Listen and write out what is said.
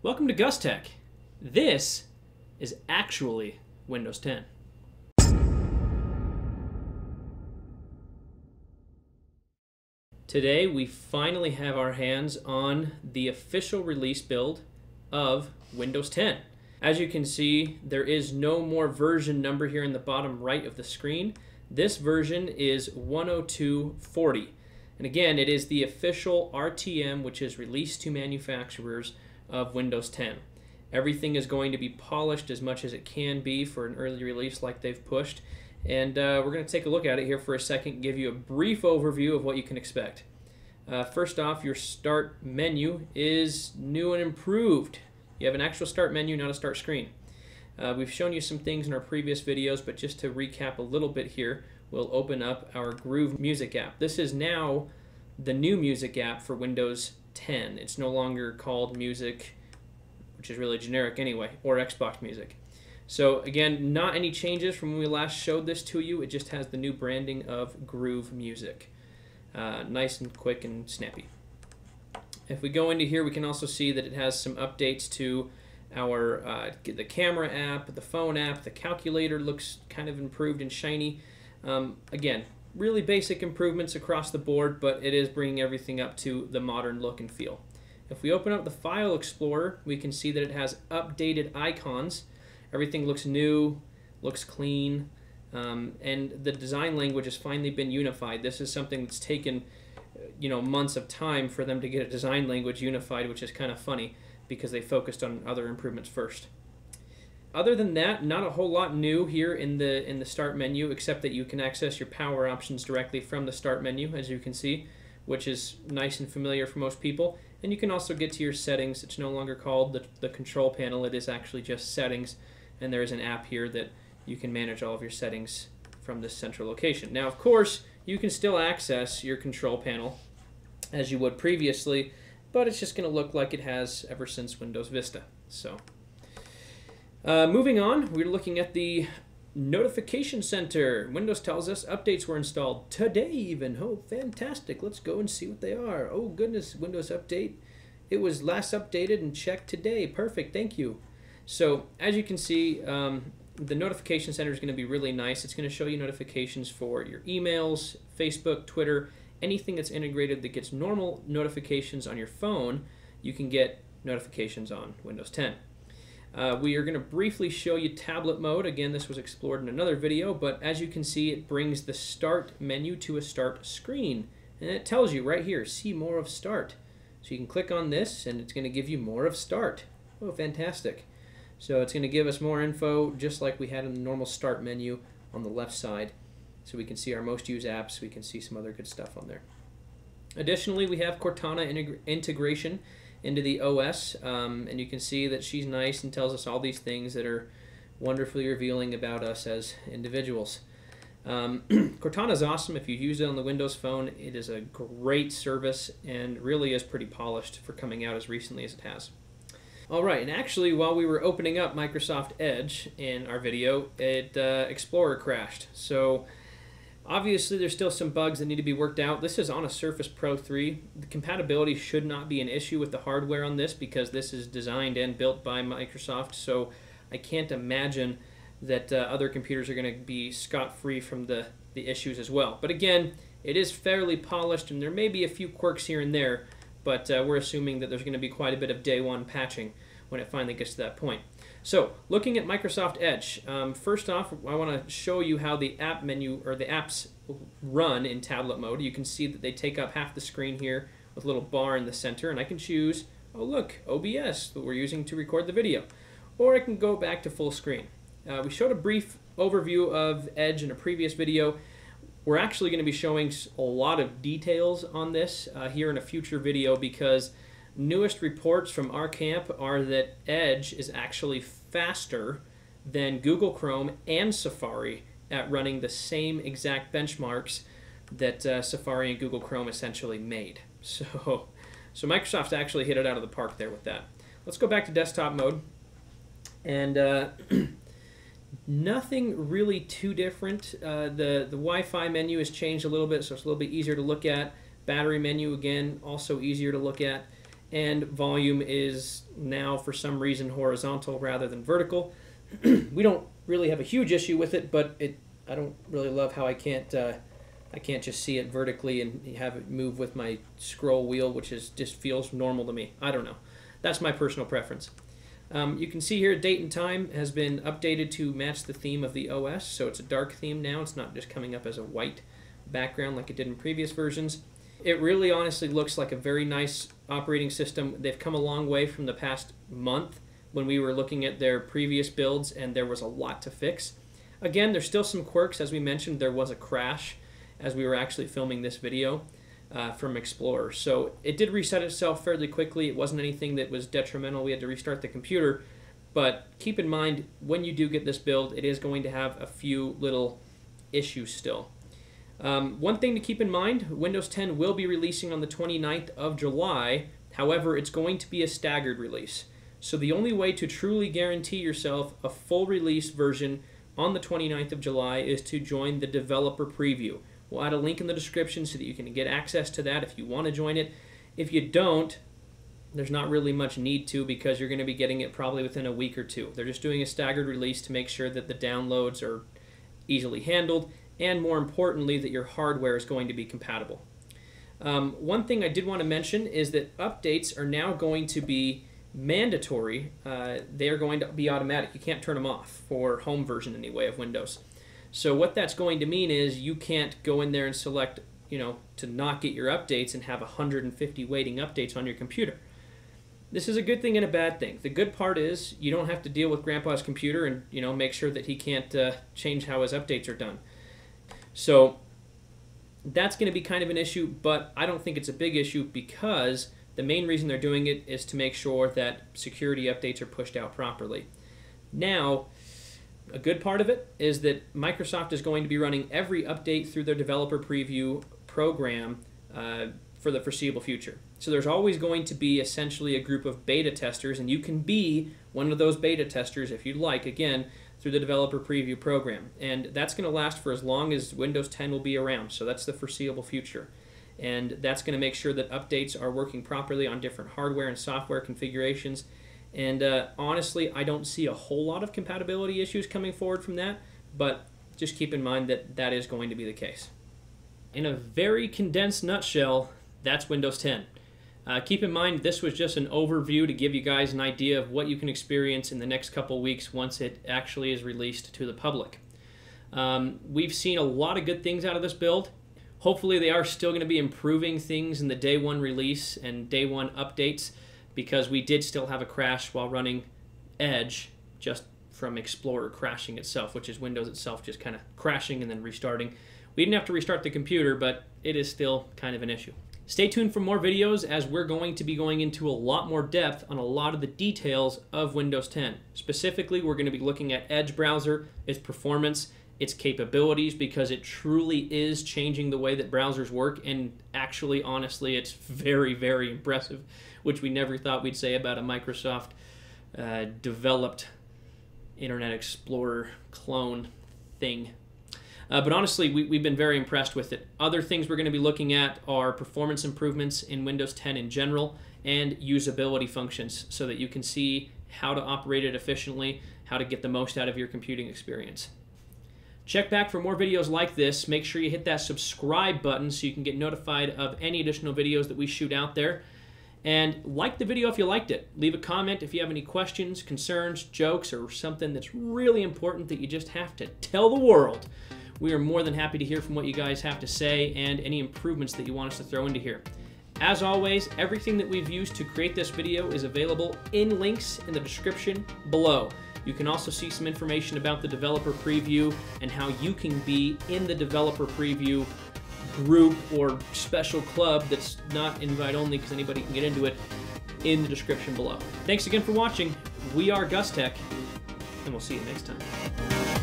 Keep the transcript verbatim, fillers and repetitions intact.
Welcome to Gus Tech. This is actually Windows ten. Today we finally have our hands on the official release build of Windows ten. As you can see, there is no more version number here in the bottom right of the screen. This version is one oh two point forty. And again, it is the official R T M, which is released to manufacturers of Windows ten. Everything is going to be polished as much as it can be for an early release like they've pushed. And uh, we're going to take a look at it here for a second, give you a brief overview of what you can expect. Uh, first off, your start menu is new and improved. You have an actual start menu, not a start screen. Uh, we've shown you some things in our previous videos, but just to recap a little bit here, we'll open up our Groove music app. This is now the new music app for Windows ten. It's no longer called Music, which is really generic anyway, or Xbox Music. So again, not any changes from when we last showed this to you. It just has the new branding of Groove Music. Uh, nice and quick and snappy. If we go into here, we can also see that it has some updates to our uh, the camera app, the phone app, the calculator looks kind of improved and shiny. Um, again, really basic improvements across the board, but it is bringing everything up to the modern look and feel. If we open up the File Explorer, we can see that it has updated icons. Everything looks new, looks clean, um, and the design language has finally been unified. This is something that's taken, you know, months of time for them to get a design language unified, which is kind of funny because they focused on other improvements first. Other than that, not a whole lot new here in the in the start menu, except that you can access your power options directly from the start menu, as you can see, which is nice and familiar for most people. And you can also get to your settings. It's no longer called the, the control panel. It is actually just settings, and there is an app here that you can manage all of your settings from this central location. Now, of course, you can still access your control panel as you would previously, but it's just going to look like it has ever since Windows Vista. So. Uh, moving on, we're looking at the notification center. Windows tells us updates were installed today even. Oh, fantastic. Let's go and see what they are. Oh, goodness, Windows update. It was last updated and checked today. Perfect, thank you. So, as you can see, um, the notification center is going to be really nice. It's going to show you notifications for your emails, Facebook, Twitter, anything that's integrated that gets normal notifications on your phone, you can get notifications on Windows ten. Uh, we are going to briefly show you tablet mode. Again, this was explored in another video, but as you can see, it brings the start menu to a start screen. And it tells you right here, see more of start. So you can click on this, and it's going to give you more of start. Oh, fantastic. So it's going to give us more info, just like we had in the normal start menu on the left side. So we can see our most used apps. We can see some other good stuff on there. Additionally, we have Cortana integ- integration. into the O S, um, and you can see that she's nice and tells us all these things that are wonderfully revealing about us as individuals. Um, Cortana's awesome. If you use it on the Windows phone, it is a great service and really is pretty polished for coming out as recently as it has. All right, and actually, while we were opening up Microsoft Edge in our video, it uh, Explorer crashed. So obviously, there's still some bugs that need to be worked out. This is on a Surface Pro three. The compatibility should not be an issue with the hardware on this because this is designed and built by Microsoft, so I can't imagine that uh, other computers are going to be scot-free from the, the issues as well. But again, it is fairly polished, and there may be a few quirks here and there, but uh, we're assuming that there's going to be quite a bit of day one patching when it finally gets to that point. So, looking at Microsoft Edge, um, first off, I want to show you how the app menu, or the apps run in tablet mode. You can see that they take up half the screen here with a little bar in the center, and I can choose, oh look, O B S, that we're using to record the video. Or I can go back to full screen. Uh, we showed a brief overview of Edge in a previous video. We're actually going to be showing a lot of details on this uh, here in a future video because newest reports from our camp are that Edge is actually faster than Google Chrome and Safari at running the same exact benchmarks that uh, Safari and Google Chrome essentially made. So, so Microsoft actually hit it out of the park there with that. Let's go back to desktop mode. And uh, nothing really too different. Uh, the, the Wi-Fi menu has changed a little bit, so it's a little bit easier to look at. Battery menu, again, also easier to look at. and volume is now for some reason horizontal rather than vertical. We don't really have a huge issue with it, but it I don't really love how I can't uh, I can't just see it vertically and have it move with my scroll wheel, which is just feels normal to me. I don't know. That's my personal preference. Um, you can see here date and time has been updated to match the theme of the O S, so it's a dark theme now. It's not just coming up as a white background like it did in previous versions. It really honestly looks like a very nice operating system. They've come a long way from the past month when we were looking at their previous builds, and there was a lot to fix. Again, there's still some quirks. As we mentioned, there was a crash as we were actually filming this video uh, from Explorer. So it did reset itself fairly quickly. It wasn't anything that was detrimental. We had to restart the computer. But keep in mind, when you do get this build, it is going to have a few little issues still. Um, one thing to keep in mind, Windows ten will be releasing on the twenty-ninth of July. However, it's going to be a staggered release. So the only way to truly guarantee yourself a full release version on the twenty-ninth of July is to join the developer preview. We'll add a link in the description so that you can get access to that if you want to join it. If you don't, there's not really much need to, because you're going to be getting it probably within a week or two. They're just doing a staggered release to make sure that the downloads are easily handled, and more importantly, that your hardware is going to be compatible. Um, one thing I did want to mention is that updates are now going to be mandatory. Uh, they are going to be automatic. You can't turn them off for home version anyway of Windows. So what that's going to mean is you can't go in there and select, you know, to not get your updates and have one hundred fifty waiting updates on your computer. This is a good thing and a bad thing. The good part is you don't have to deal with Grandpa's computer and, you know, make sure that he can't uh, change how his updates are done. So that's going to be kind of an issue, but I don't think it's a big issue, because the main reason they're doing it is to make sure that security updates are pushed out properly. Now, a good part of it is that Microsoft is going to be running every update through their developer preview program uh, for the foreseeable future. So there's always going to be essentially a group of beta testers, and you can be one of those beta testers if you'd like, again, through the developer preview program. And that's going to last for as long as Windows ten will be around, so that's the foreseeable future. And that's going to make sure that updates are working properly on different hardware and software configurations. And uh, honestly, I don't see a whole lot of compatibility issues coming forward from that, but just keep in mind that that is going to be the case. In a very condensed nutshell, that's Windows ten. Uh, keep in mind, this was just an overview to give you guys an idea of what you can experience in the next couple weeks once it actually is released to the public. Um, we've seen a lot of good things out of this build. Hopefully they are still going to be improving things in the day one release and day one updates, because we did still have a crash while running Edge just from Explorer crashing itself, which is Windows itself just kind of crashing and then restarting. We didn't have to restart the computer, but it is still kind of an issue. Stay tuned for more videos, as we're going to be going into a lot more depth on a lot of the details of Windows ten. Specifically, we're going to be looking at Edge browser, its performance, its capabilities, because it truly is changing the way that browsers work, and actually, honestly, it's very, very impressive, which we never thought we'd say about a Microsoft uh, developed Internet Explorer clone thing. Uh, but honestly, we, we've been very impressed with it. Other things we're going to be looking at are performance improvements in Windows ten in general, and usability functions, so that you can see how to operate it efficiently, how to get the most out of your computing experience. Check back for more videos like this. Make sure you hit that subscribe button so you can get notified of any additional videos that we shoot out there. And like the video if you liked it. Leave a comment if you have any questions, concerns, jokes, or something that's really important that you just have to tell the world. We are more than happy to hear from what you guys have to say and any improvements that you want us to throw into here. As always, everything that we've used to create this video is available in links in the description below. You can also see some information about the developer preview and how you can be in the developer preview group or special club that's not invite only, because anybody can get into it, in the description below. Thanks again for watching. We are Gus Tech, and we'll see you next time.